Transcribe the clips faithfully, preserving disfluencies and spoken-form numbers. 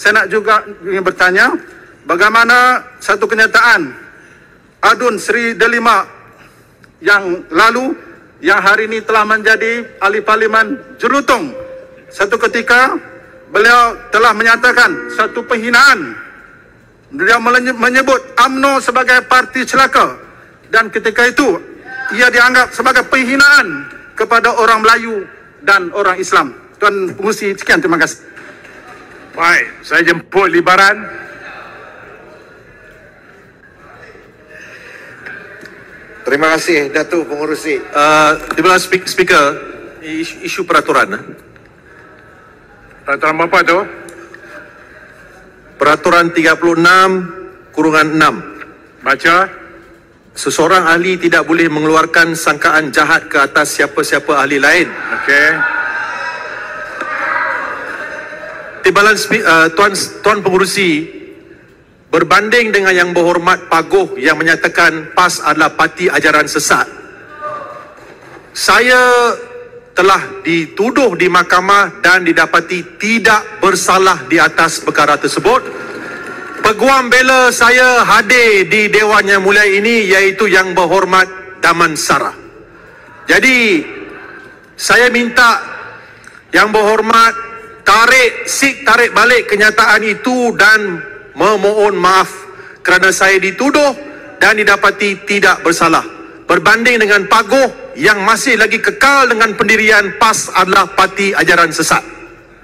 saya nak juga ingin bertanya bagaimana satu kenyataan Adun Sri Delima yang lalu yang hari ini telah menjadi ahli parlimen Jelutong. Satu ketika beliau telah menyatakan satu penghinaan. Beliau menyebut U M N O sebagai parti celaka dan ketika itu ia dianggap sebagai penghinaan kepada orang Melayu dan orang Islam. Tuan Pengurusi, sekian, terima kasih. Baik, saya jemput Libaran. Terima kasih Datuk Pengurusi. Uh, terima kasih Speaker. Isu, isu peraturan. Peraturan apa tu? Peraturan tiga puluh enam kurungan enam. Baca. Seseorang ahli tidak boleh mengeluarkan sangkaan jahat ke atas siapa-siapa ahli lain. Okey. Timbalan uh, Tuan Tuan Pengurusi, berbanding dengan yang berhormat Pagoh yang menyatakan P A S adalah parti ajaran sesat. Saya telah dituduh di mahkamah dan didapati tidak bersalah di atas perkara tersebut. Peguam bela saya hadir di Dewan Yang Mulia ini iaitu Yang Berhormat Damansara. Jadi saya minta Yang Berhormat tarik Sik tarik balik kenyataan itu dan memohon maaf kerana saya dituduh dan didapati tidak bersalah. Berbanding dengan Pagoh yang masih lagi kekal dengan pendirian P A S adalah parti ajaran sesat.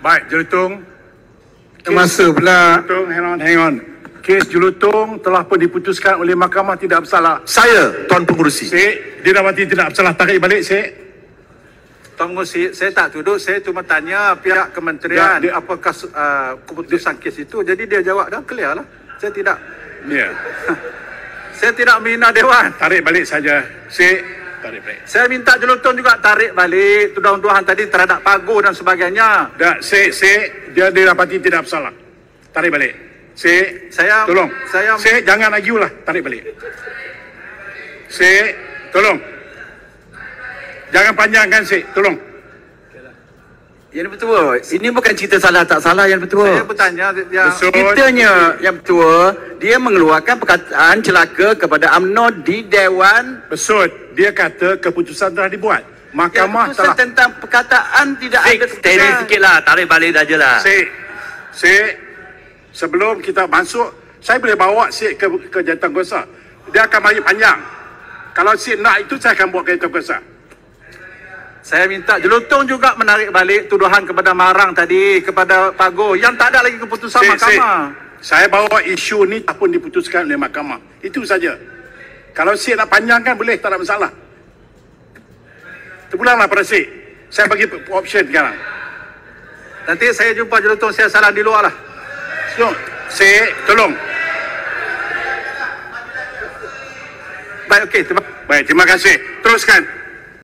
Baik, Jelutong. Masa pula. Jelutong, hang on, hang on. Kes Jelutong telah pun diputuskan oleh mahkamah tidak bersalah. Saya, Tuan Pengurusi. Sik, dia dah mati tidak bersalah. Tarik balik, Sik. Tuan Pengurusi, saya tak tuduh. Saya cuma tanya pihak kementerian dia, dia, apakah uh, keputusan kes itu. Jadi dia jawab dah, clear lah. Saya tidak. Ya. Yeah. Saya tidak menghina Dewan. Tarik balik saja, Sik. Saya minta Jelutong juga tarik balik tuduhan-tuduhan tadi terhadap Pagoh dan sebagainya. Tak, Sik, Sik, dia didapati tidak bersalah. Tarik balik. Sik, saya tolong. Saya Sik, jangan argue lah, tarik balik. Sik, tolong. Jangan panjangkan Sik, tolong. Yang betul. Ini bukan cerita salah tak salah yang betul. Saya bertanya yang ceritanya yang betul, dia mengeluarkan perkataan celaka kepada U M N O di Dewan Besut. Dia kata keputusan telah dibuat. Mahkamah telah tentang perkataan tidak Sik, ada. Tarik sikitlah, tarik balik sajalah. Sik. Sik. Sebelum kita masuk, saya boleh bawa Sik ke, ke Jawatankuasa. Dia akan banyak panjang. Kalau Sik nak itu saya akan buat ke Jawatankuasa. Saya minta Jelutong juga menarik balik tuduhan kepada Marang tadi, kepada Pagoh yang tak ada lagi keputusan Sik, mahkamah. Sik. Saya bawa isu ni tak pun diputuskan oleh mahkamah. Itu saja. Kalau Sik nak panjangkan boleh, tak ada masalah. Terpulanglah pada Sik. Saya bagi option sekarang. Nanti saya jumpa Jelutong, saya salah di luar lah. Sik, tolong. Baik, okey. Terima... Baik, terima kasih. Teruskan.